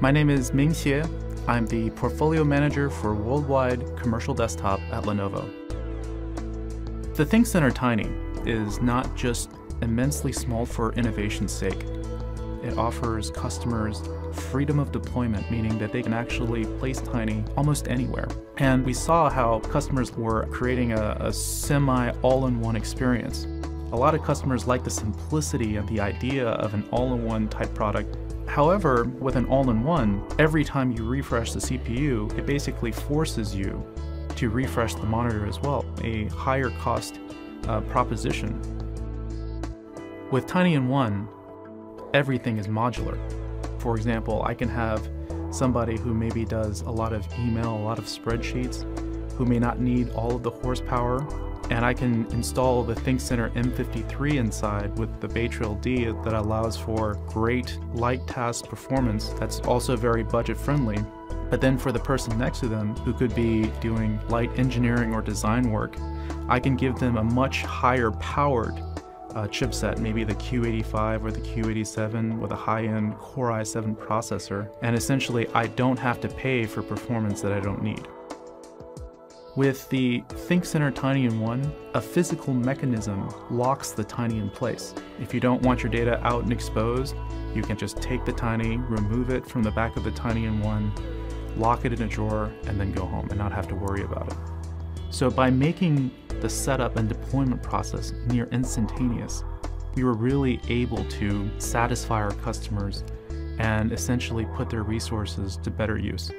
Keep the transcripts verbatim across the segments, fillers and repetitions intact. My name is Ming Xie. I'm the Portfolio Manager for Worldwide Commercial Desktop at Lenovo. The ThinkCentre Tiny is not just immensely small for innovation's sake. It offers customers freedom of deployment, meaning that they can actually place Tiny almost anywhere. And we saw how customers were creating a, a semi all-in-one experience. A lot of customers like the simplicity and the idea of an all-in-one type product. However, with an all-in-one, every time you refresh the C P U, it basically forces you to refresh the monitor as well, a higher cost uh, proposition. With Tiny-in-one, everything is modular. For example, I can have somebody who maybe does a lot of email, a lot of spreadsheets, who may not need all of the horsepower, and I can install the ThinkCentre M fifty-three inside with the Baytrail D that allows for great light task performance that's also very budget friendly. But then for the person next to them who could be doing light engineering or design work, I can give them a much higher powered Uh, chipset, maybe the Q eighty-five or the Q eighty-seven with a high-end Core i seven processor, and essentially I don't have to pay for performance that I don't need. With the ThinkCentre Tiny-in-one, a physical mechanism locks the Tiny in place. If you don't want your data out and exposed, you can just take the Tiny, remove it from the back of the Tiny-in-one, lock it in a drawer, and then go home and not have to worry about it. So by making the setup and deployment process near instantaneous, we were really able to satisfy our customers and essentially put their resources to better use.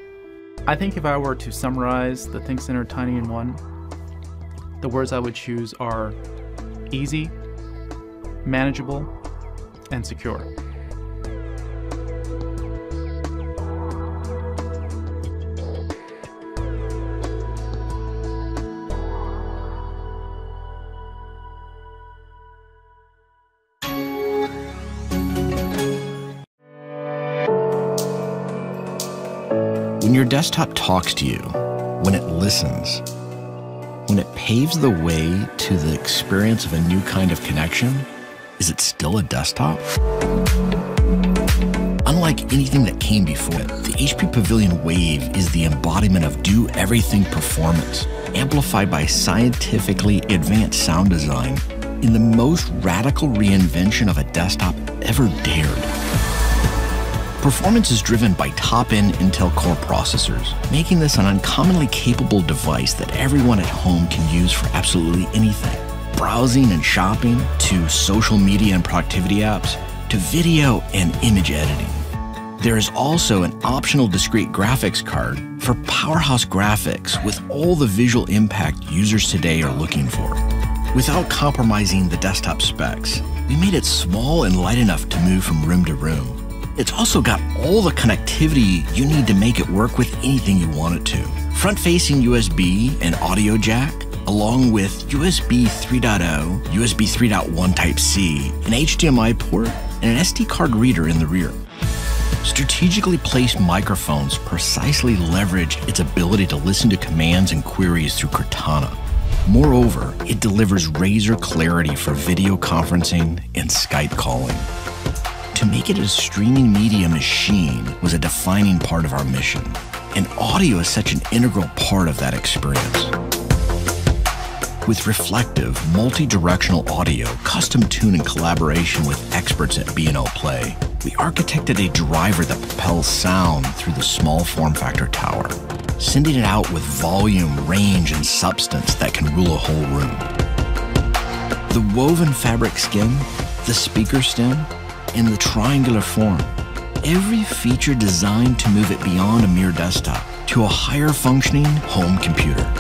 I think if I were to summarize the ThinkCentre Tiny-in-one, the words I would choose are easy, manageable, and secure. When your desktop talks to you, when it listens, when it paves the way to the experience of a new kind of connection, is it still a desktop? Unlike anything that came before it, the H P Pavilion Wave is the embodiment of do-everything performance, amplified by scientifically advanced sound design in the most radical reinvention of a desktop ever dared. Performance is driven by top-end Intel Core processors, making this an uncommonly capable device that everyone at home can use for absolutely anything. Browsing and shopping, to social media and productivity apps, to video and image editing. There is also an optional discrete graphics card for powerhouse graphics with all the visual impact users today are looking for. Without compromising the desktop specs, we made it small and light enough to move from room to room. It's also got all the connectivity you need to make it work with anything you want it to. Front-facing U S B and audio jack, along with U S B three point oh, U S B three point one Type-C, an H D M I port, and an S D card reader in the rear. Strategically placed microphones precisely leverage its ability to listen to commands and queries through Cortana. Moreover, it delivers razor clarity for video conferencing and Skype calling. To make it a streaming media machine was a defining part of our mission, and audio is such an integral part of that experience. With reflective, multi-directional audio, custom tune in collaboration with experts at B and O Play, we architected a driver that propels sound through the small form factor tower, sending it out with volume, range, and substance that can rule a whole room. The woven fabric skin, the speaker stem, in the triangular form. Every feature designed to move it beyond a mere desktop to a higher functioning home computer.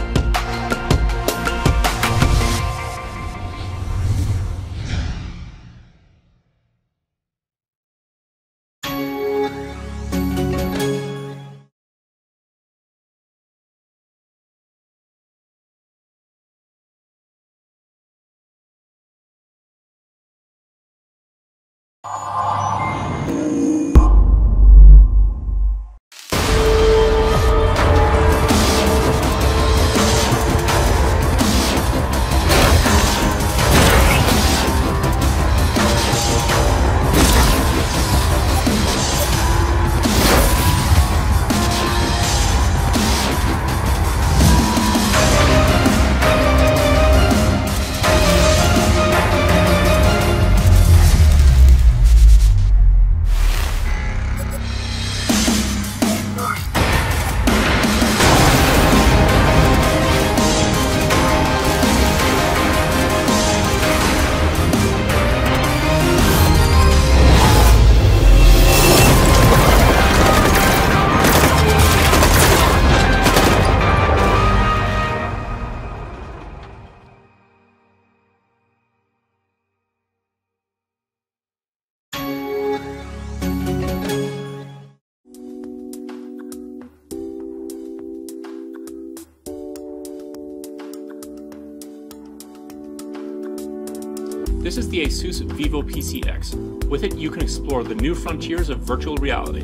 This is the ASUS Vivo P C X. With it, you can explore the new frontiers of virtual reality.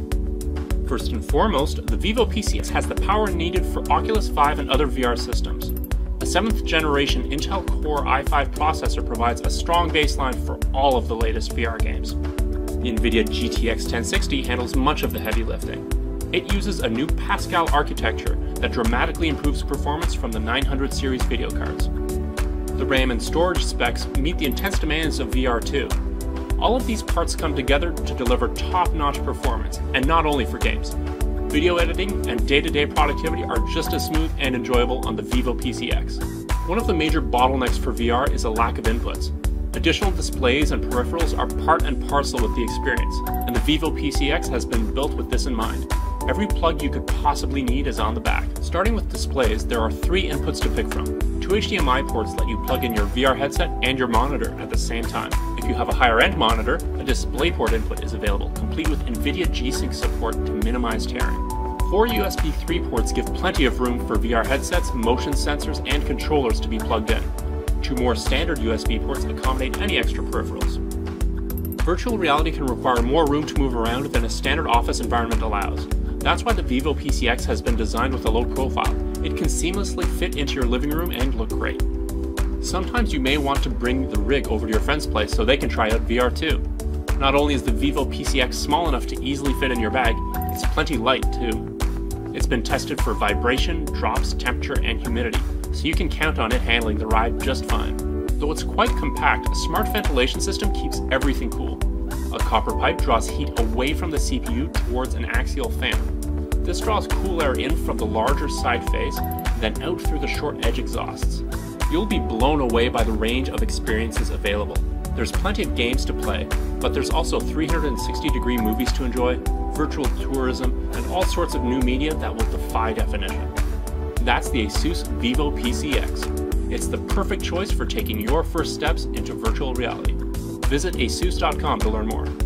First and foremost, the Vivo P C X has the power needed for Oculus five and other V R systems. The seventh generation Intel Core i five processor provides a strong baseline for all of the latest V R games. The NVIDIA G T X ten sixty handles much of the heavy lifting. It uses a new Pascal architecture that dramatically improves performance from the nine hundred series video cards. The RAM and storage specs meet the intense demands of V R two. All of these parts come together to deliver top-notch performance, and not only for games. Video editing and day-to-day productivity are just as smooth and enjoyable on the Vivo P C X. One of the major bottlenecks for V R is a lack of inputs. Additional displays and peripherals are part and parcel with the experience, and the Vivo P C X has been built with this in mind. Every plug you could possibly need is on the back. Starting with displays, there are three inputs to pick from. Two H D M I ports let you plug in your V R headset and your monitor at the same time. If you have a higher-end monitor, a DisplayPort input is available, complete with NVIDIA G sync support to minimize tearing. Four U S B three ports give plenty of room for V R headsets, motion sensors, and controllers to be plugged in. Two more standard U S B ports accommodate any extra peripherals. Virtual reality can require more room to move around than a standard office environment allows. That's why the Vivo P C X has been designed with a low profile. It can seamlessly fit into your living room and look great. Sometimes you may want to bring the rig over to your friend's place so they can try out V R too. Not only is the Vivo P C X small enough to easily fit in your bag, it's plenty light too. It's been tested for vibration, drops, temperature, and humidity, so you can count on it handling the ride just fine. Though it's quite compact, a smart ventilation system keeps everything cool. A copper pipe draws heat away from the C P U towards an axial fan. This draws cool air in from the larger side face, then out through the short edge exhausts. You'll be blown away by the range of experiences available. There's plenty of games to play, but there's also three hundred sixty degree movies to enjoy, virtual tourism, and all sorts of new media that will defy definition. That's the ASUS Vivo P C X. It's the perfect choice for taking your first steps into virtual reality. Visit asus dot com to learn more.